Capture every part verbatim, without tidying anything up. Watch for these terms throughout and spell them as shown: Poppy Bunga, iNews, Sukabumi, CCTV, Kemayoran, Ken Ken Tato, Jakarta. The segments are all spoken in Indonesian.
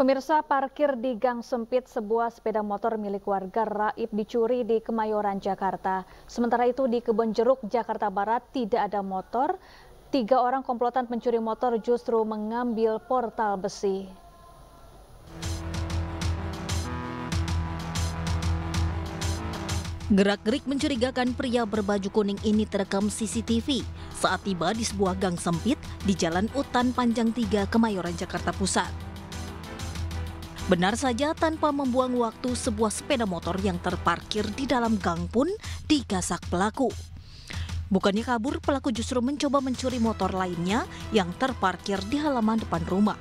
Pemirsa, parkir di gang sempit sebuah sepeda motor milik warga raib dicuri di Kemayoran, Jakarta. Sementara itu di Kebon Jeruk, Jakarta Barat tidak ada motor. Tiga orang komplotan pencuri motor justru mengambil portal besi. Gerak-gerik mencurigakan pria berbaju kuning ini terekam C C T V saat tiba di sebuah gang sempit di Jalan Utan Panjang tiga, Kemayoran, Jakarta Pusat. Benar saja, tanpa membuang waktu, sebuah sepeda motor yang terparkir di dalam gang pun digasak pelaku. Bukannya kabur, pelaku justru mencoba mencuri motor lainnya yang terparkir di halaman depan rumah.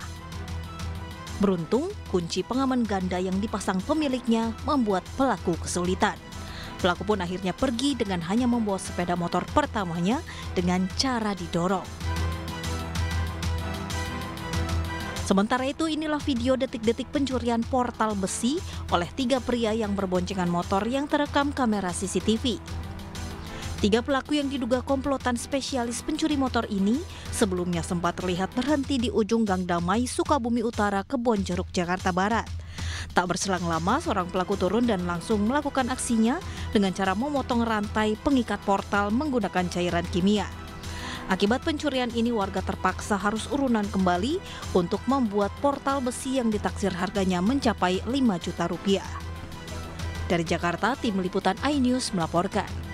Beruntung, kunci pengaman ganda yang dipasang pemiliknya membuat pelaku kesulitan. Pelaku pun akhirnya pergi dengan hanya membawa sepeda motor pertamanya dengan cara didorong. Sementara itu, inilah video detik-detik pencurian portal besi oleh tiga pria yang berboncengan motor yang terekam kamera C C T V. Tiga pelaku yang diduga komplotan spesialis pencuri motor ini sebelumnya sempat terlihat berhenti di ujung Gang Damai, Sukabumi Utara, Kebon Jeruk, Jakarta Barat. Tak berselang lama, seorang pelaku turun dan langsung melakukan aksinya dengan cara memotong rantai pengikat portal menggunakan cairan kimia. Akibat pencurian ini, warga terpaksa harus urunan kembali untuk membuat portal besi yang ditaksir harganya mencapai lima juta rupiah. Dari Jakarta, tim liputan iNews melaporkan.